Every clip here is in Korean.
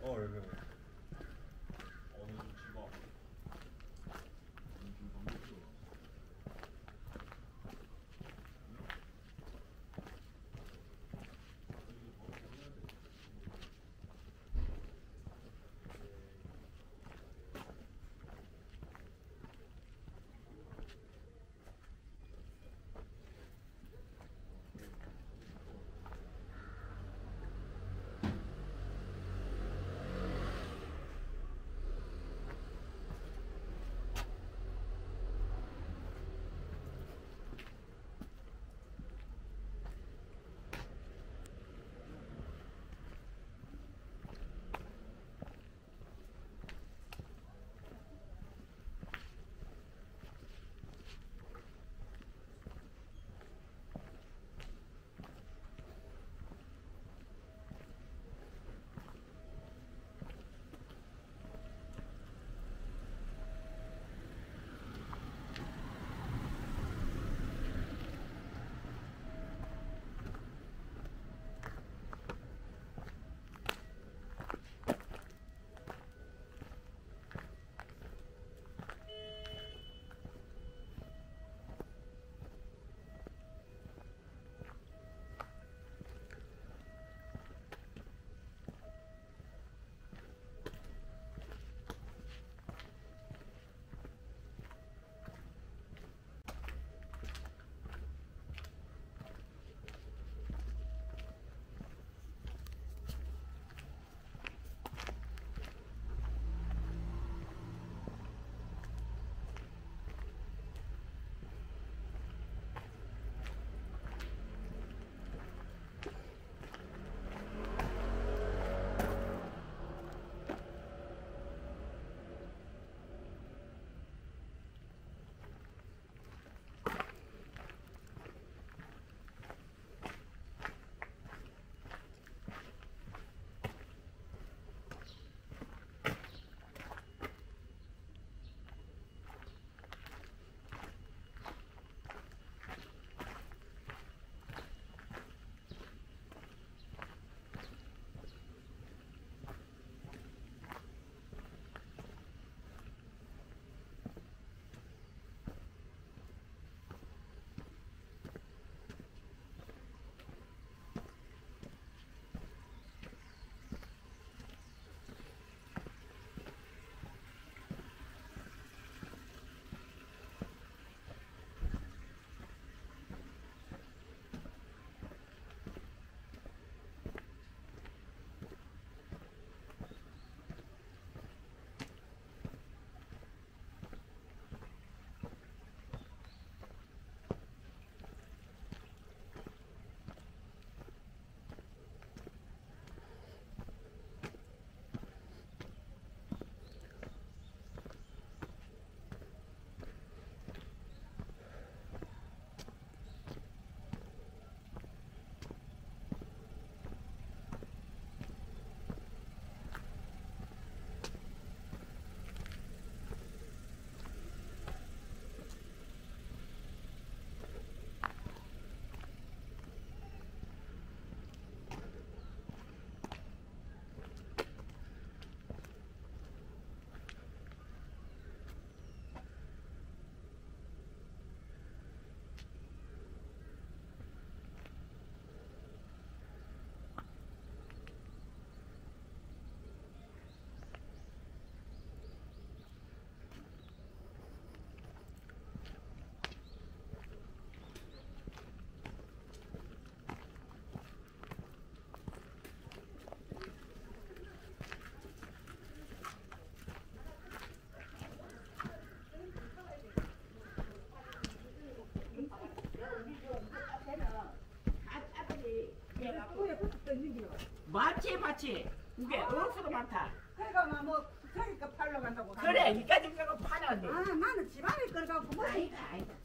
여기 여기. 어느 좀 집어. 맞지 맞지. 이게 원수가 많다. 그러니까 뭐 저기가 팔러 간다고. 그래 이까지 빼고 팔았네. 아 나는 집안에 끌어가고 뭐. 아이다 아이다.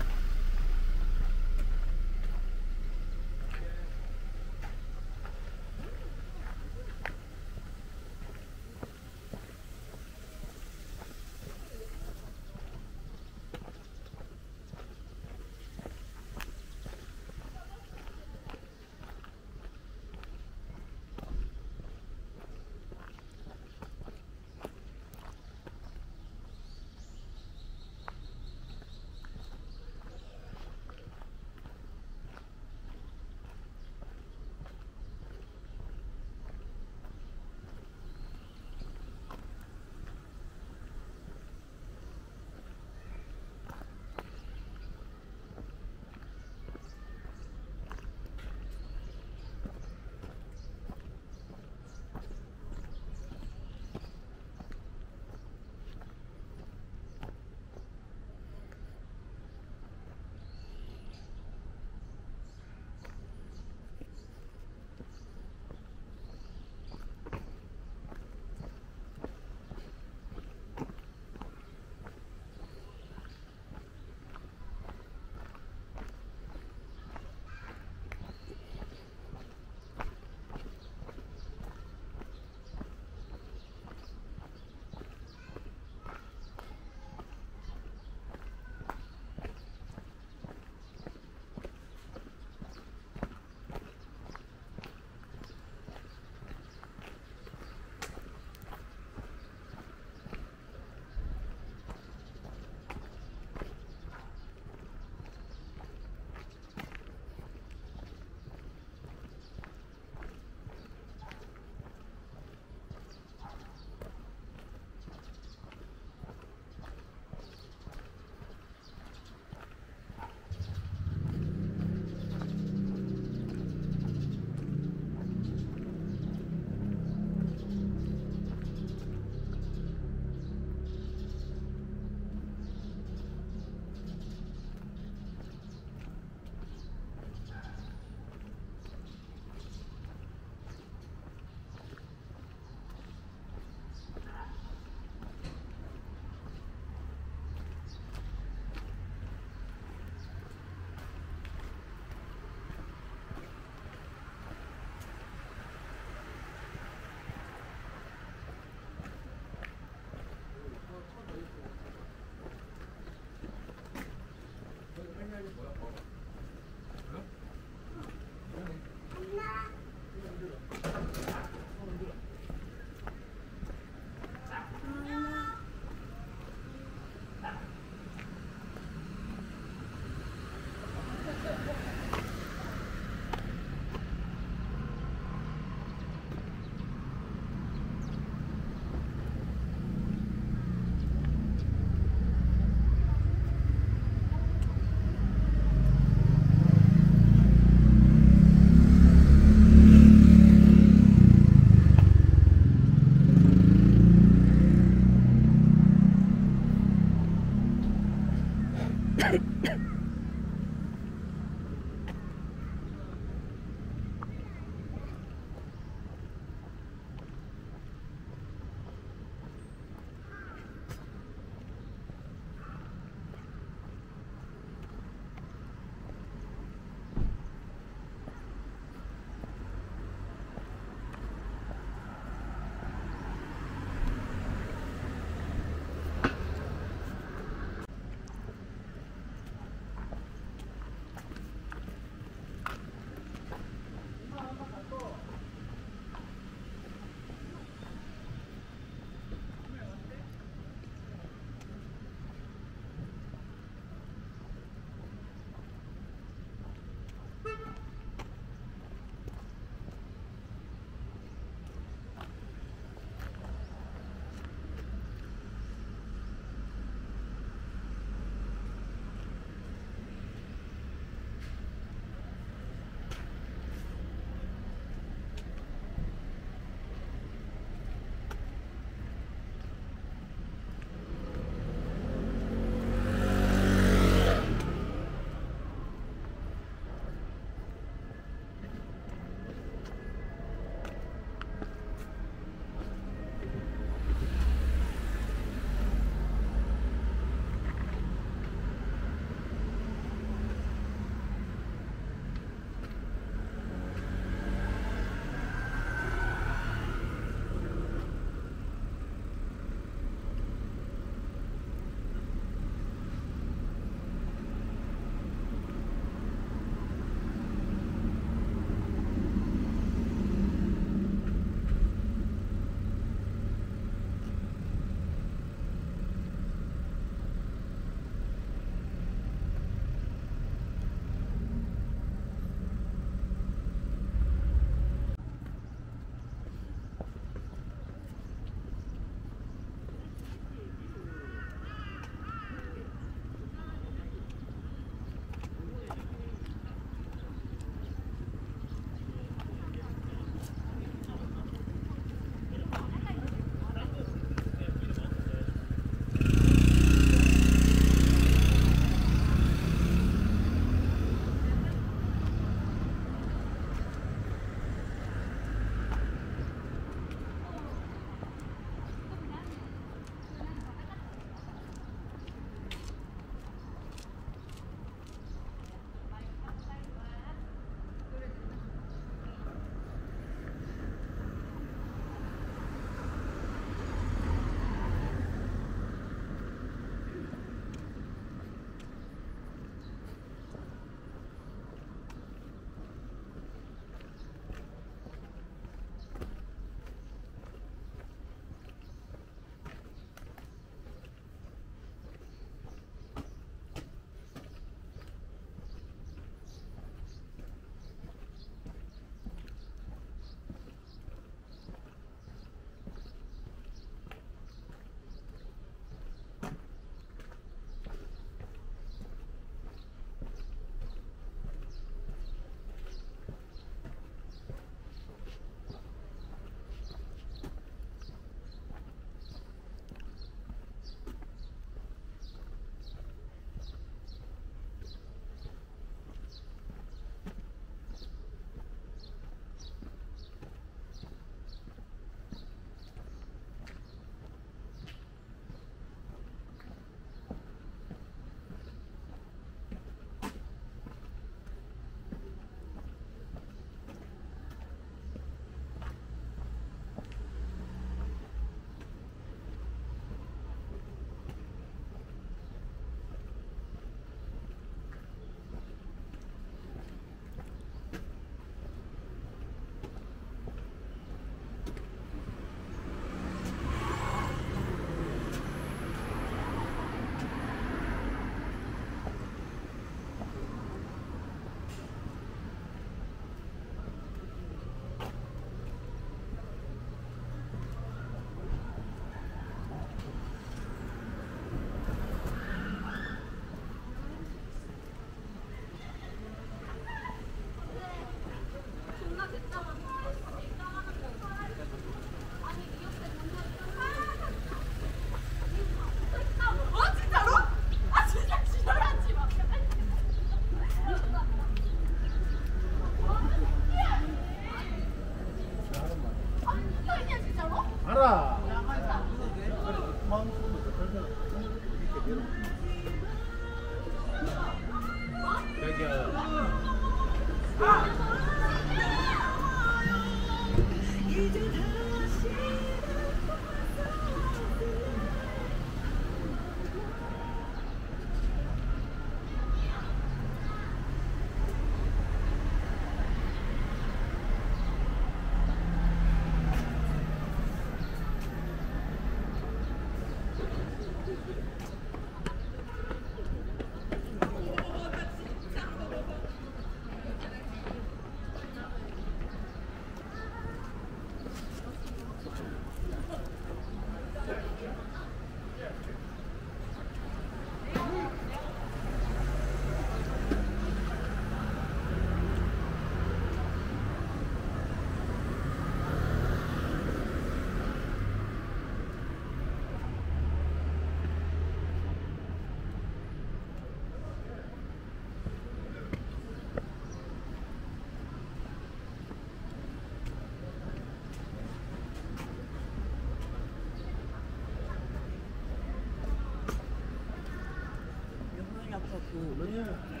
Yeah.